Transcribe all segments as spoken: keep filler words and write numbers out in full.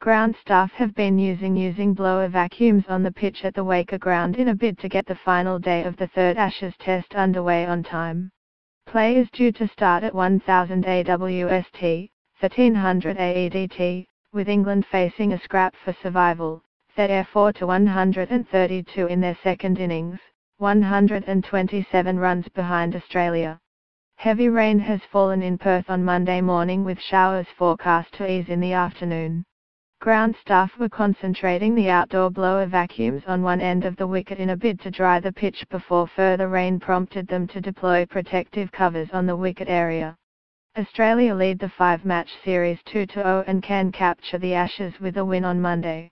Ground staff have been using using blower vacuums on the pitch at the WACA Ground in a bid to get the final day of the third Ashes test underway on time. Play is due to start at one thousand A W S T, thirteen hundred A E D T, with England facing a scrap for survival. They're four to one hundred thirty-two in their second innings, one hundred twenty-seven runs behind Australia. Heavy rain has fallen in Perth on Monday morning, with showers forecast to ease in the afternoon. Ground staff were concentrating the outdoor blower vacuums on one end of the wicket in a bid to dry the pitch before further rain prompted them to deploy protective covers on the wicket area. Australia lead the five-match series two to zero and can capture the Ashes with a win on Monday.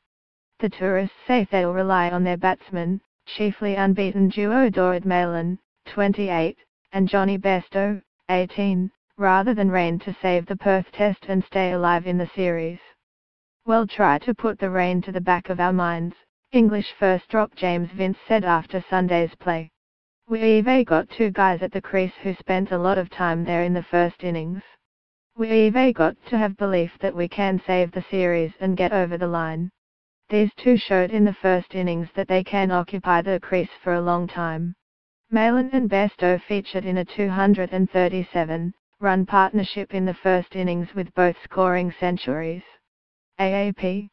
The tourists say they'll rely on their batsmen, chiefly unbeaten duo David Malan, twenty-eight, and Johnny Bairstow, eighteen, rather than rain to save the Perth test and stay alive in the series. "We'll try to put the rain to the back of our minds," English first-drop James Vince said after Sunday's play. "We've got two guys at the crease who spent a lot of time there in the first innings. We've got to have belief that we can save the series and get over the line. These two showed in the first innings that they can occupy the crease for a long time." Malan and Bairstow featured in a two hundred thirty-seven run partnership in the first innings, with both scoring centuries. A A P